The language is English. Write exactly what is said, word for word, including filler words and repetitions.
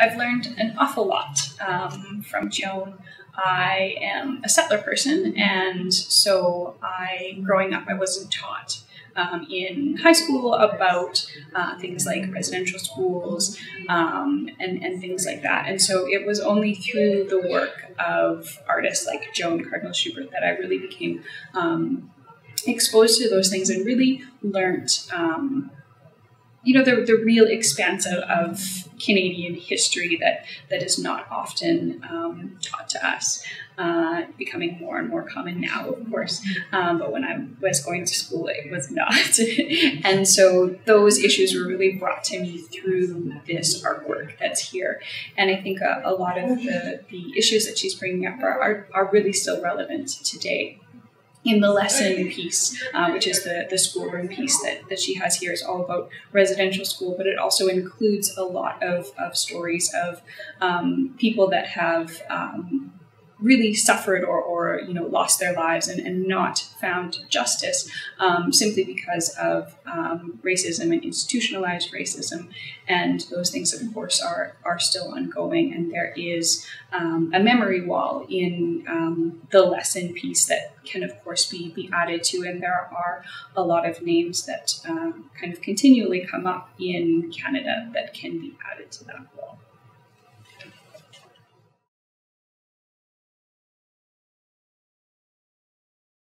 I've learned an awful lot um, from Joane. I am a settler person, and so I, growing up, I wasn't taught um, in high school about uh, things like residential schools um, and, and things like that. And so it was only through the work of artists like Joane Cardinal-Schubert that I really became um, exposed to those things and really learnt um, you know, the, the real expanse of, of Canadian history that, that is not often um, taught to us, uh, becoming more and more common now, of course. Um, but when I was going to school, it was not. And so those issues were really brought to me through this artwork that's here. And I think a, a lot of the, the issues that she's bringing up are, are, are really still relevant today. In the lesson piece, uh, which is the, the schoolroom piece that, that she has here, is all about residential school, but it also includes a lot of, of stories of um, people that have um, really suffered or, or you know, lost their lives and, and not found justice um, simply because of um, racism and institutionalized racism. And those things, of course, are, are still ongoing. And there is um, a memory wall in um, the lesson piece that can, of course, be, be added to. And there are a lot of names that um, kind of continually come up in Canada that can be added to that wall.